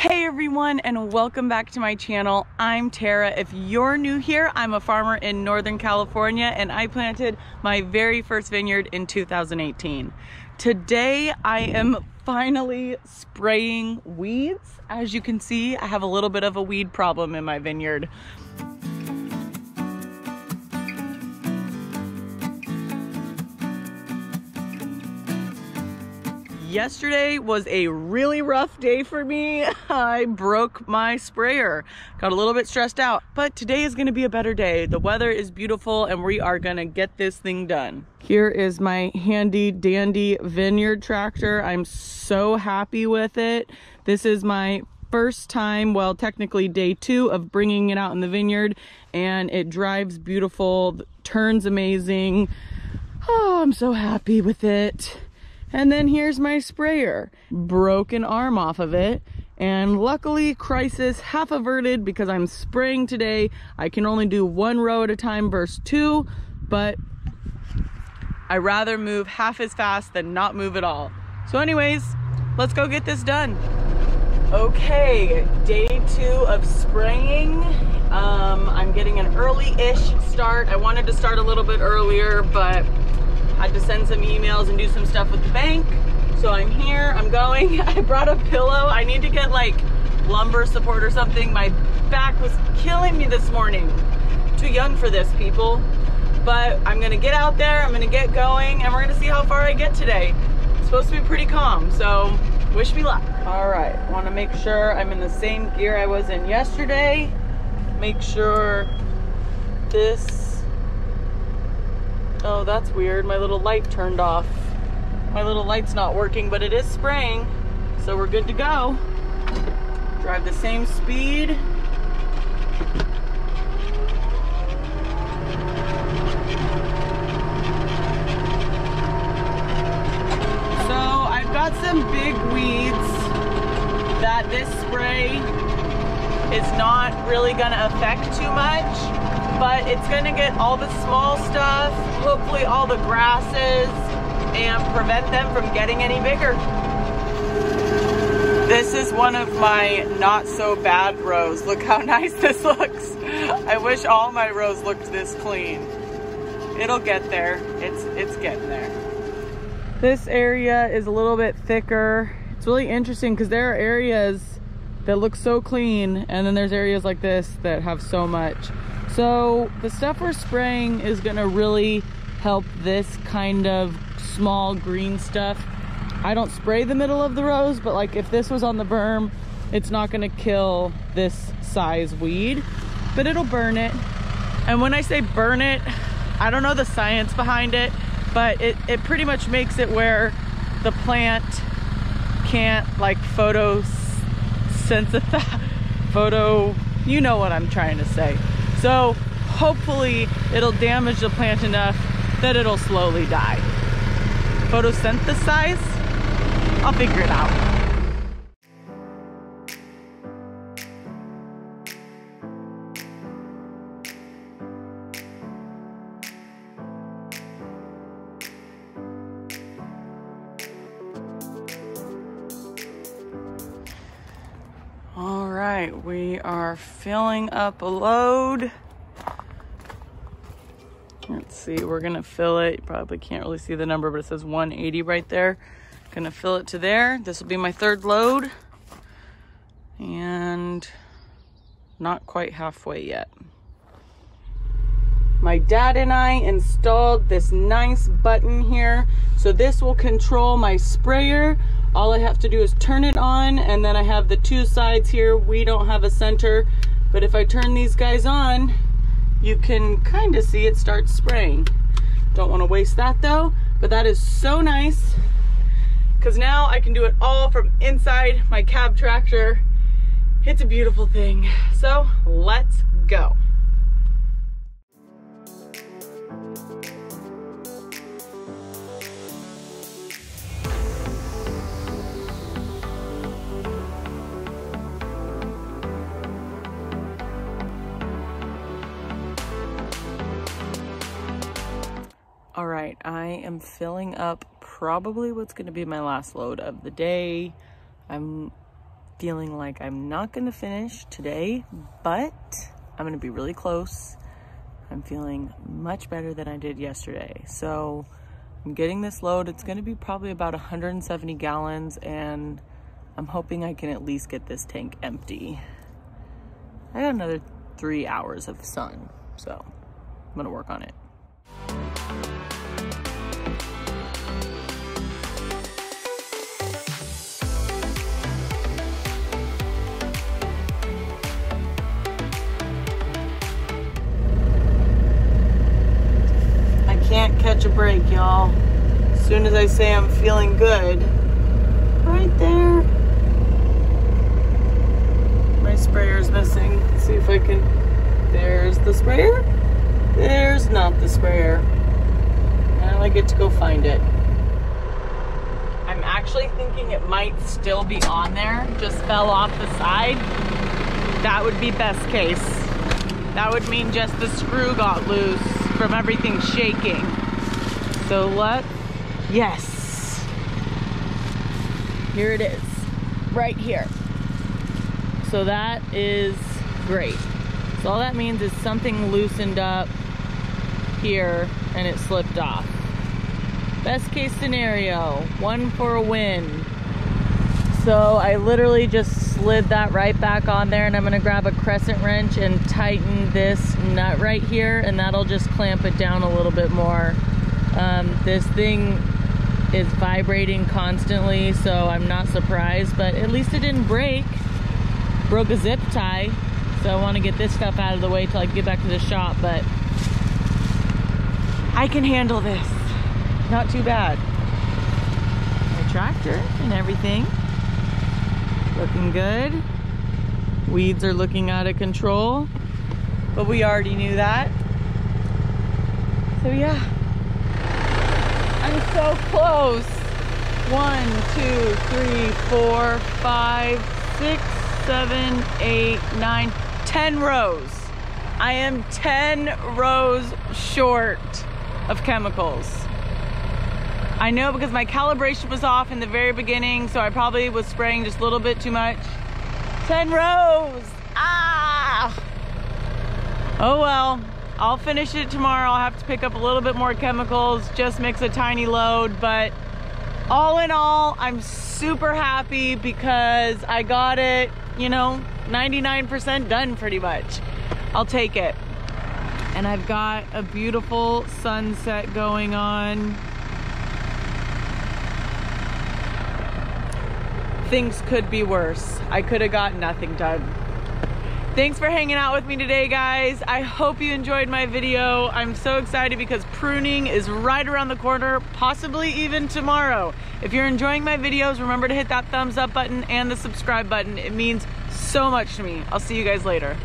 Hey everyone, and welcome back to my channel. I'm Tara. If you're new here, I'm a farmer in Northern California and I planted my very first vineyard in 2018. Today I am finally spraying weeds. As you can see, I have a little bit of a weed problem in my vineyard. Yesterday was a really rough day for me. I broke my sprayer, got a little bit stressed out, but today is gonna be a better day. The weather is beautiful and we are gonna get this thing done. Here is my handy dandy vineyard tractor. I'm so happy with it. This is my first time, well, technically day 2 of bringing it out in the vineyard, and it drives beautiful, turns amazing. Oh, I'm so happy with it. And then here's my sprayer. Broken arm off of it. And luckily, crisis half averted because I'm spraying today. I can only do one row at a time versus 2, but I rather move half as fast than not move at all. So anyways, let's go get this done. Okay, day 2 of spraying. I'm getting an early-ish start. I wanted to start a little bit earlier, but I had to send some emails and do some stuff with the bank. So I'm here, I'm going. I brought a pillow. I need to get like lumbar support or something. My back was killing me this morning. Too young for this, people. But I'm gonna get out there, I'm gonna get going, and we're gonna see how far I get today. It's supposed to be pretty calm, so wish me luck. All right, wanna make sure I'm in the same gear I was in yesterday. Make sure this. Oh, that's weird. My little light turned off. My little light's not working, but it is spraying, so we're good to go. Drive the same speed. So I've got some big weeds that this spray is not really gonna affect too much, but it's gonna get all the small stuff, hopefully all the grasses, and prevent them from getting any bigger. This is one of my not so bad rows. Look how nice this looks. I wish all my rows looked this clean. It'll get there, it's getting there. This area is a little bit thicker. It's really interesting because there are areas that look so clean, and then there's areas like this that have so much. So the stuff we're spraying is gonna really help this kind of small green stuff. I don't spray the middle of the rows, but like if this was on the berm, it's not gonna kill this size weed, but it'll burn it. And when I say burn it, I don't know the science behind it, but it pretty much makes it where the plant can't like photosynthesize, you know what I'm trying to say. So hopefully it'll damage the plant enough that it'll slowly die. Photosynthesize? I'll figure it out. All right, we are filling up a load. Let's see, we're gonna fill it. You probably can't really see the number, but it says 180 right there. Gonna fill it to there. This will be my 3rd load. And not quite halfway yet. My dad and I installed this nice button here. So this will control my sprayer. All I have to do is turn it on, and then I have the 2 sides here. We don't have a center, but if I turn these guys on, you can kind of see it start spraying. Don't want to waste that though, but that is so nice because now I can do it all from inside my cab tractor. It's a beautiful thing. So let's go. All right, I am filling up probably what's gonna be my last load of the day. I'm feeling like I'm not gonna finish today, but I'm gonna be really close. I'm feeling much better than I did yesterday. So I'm getting this load. It's gonna be probably about 170 gallons, and I'm hoping I can at least get this tank empty. I got another 3 hours of sun, so I'm gonna work on it. Catch a break, y'all. As soon as I say I'm feeling good, right there. My sprayer's missing. Let's see if I can. There's the sprayer. There's not the sprayer. Now I get to go find it. I'm actually thinking it might still be on there. Just fell off the side. That would be best case. That would mean just the screw got loose from everything shaking. So what? Yes. Here it is, right here. So that is great. So all that means is something loosened up here and it slipped off. Best case scenario, one for a win. So I literally just slid that right back on there, and I'm gonna grab a crescent wrench and tighten this nut right here, and that'll just clamp it down a little bit more. This thing is vibrating constantly, so I'm not surprised, but at least it didn't break. Broke a zip tie, so I want to get this stuff out of the way till I get back to the shop, but I can handle this. Not too bad. My tractor and everything. Looking good. Weeds are looking out of control, but we already knew that. So yeah. I'm so close. 1, 2, 3, 4, 5, 6, 7, 8, 9, 10 rows. I am 10 rows short of chemicals. I know, because my calibration was off in the very beginning, so I probably was spraying just a little bit too much. 10 rows. Ah! Oh well. I'll finish it tomorrow. I'll have to pick up a little bit more chemicals, just mix a tiny load, but all in all, I'm super happy because I got it, you know, 99% done pretty much. I'll take it. And I've got a beautiful sunset going on. Things could be worse. I could have got nothing done. Thanks for hanging out with me today, guys. I hope you enjoyed my video. I'm so excited because pruning is right around the corner, possibly even tomorrow. If you're enjoying my videos, remember to hit that thumbs up button and the subscribe button. It means so much to me. I'll see you guys later.